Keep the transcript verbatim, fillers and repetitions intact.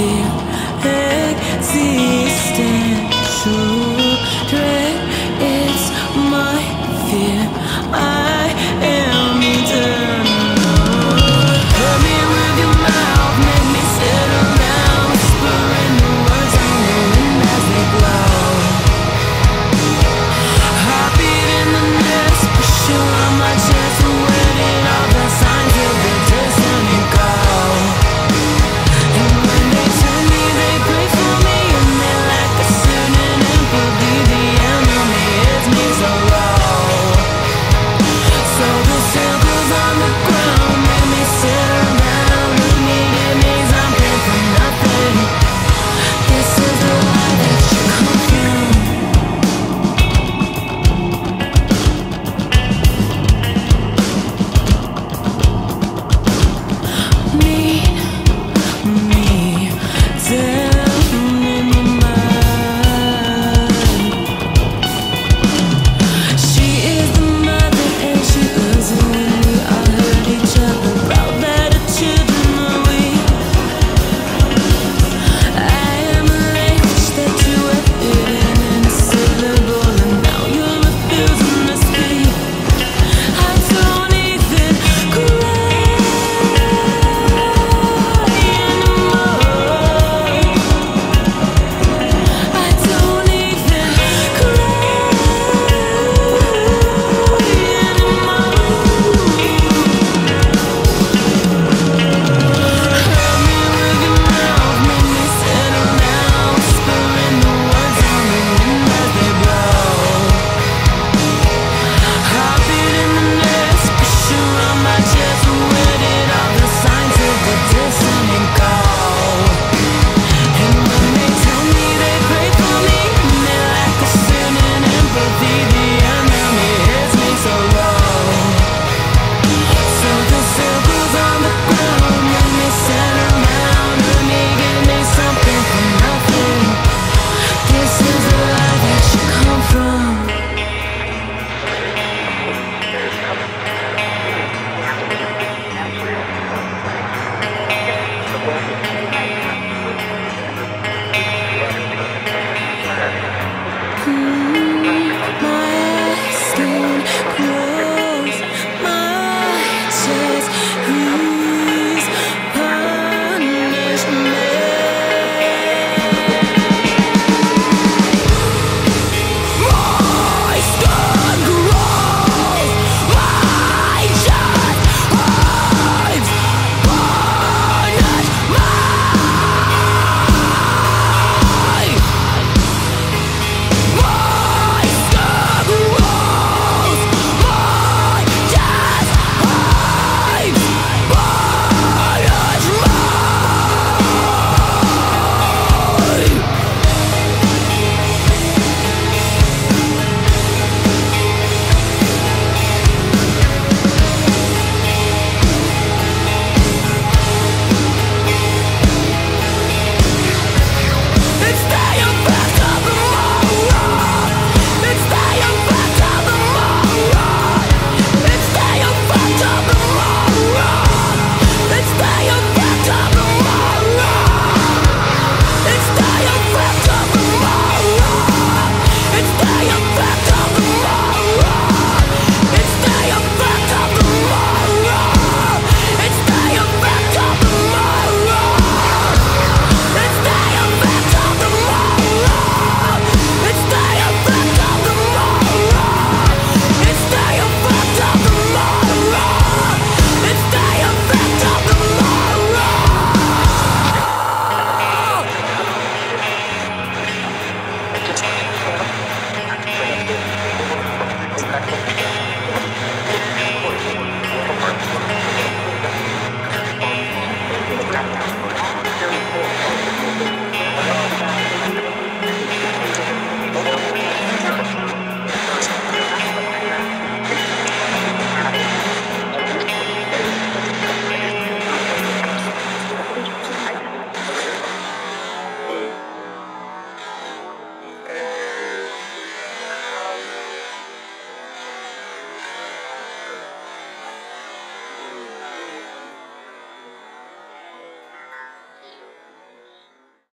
feel.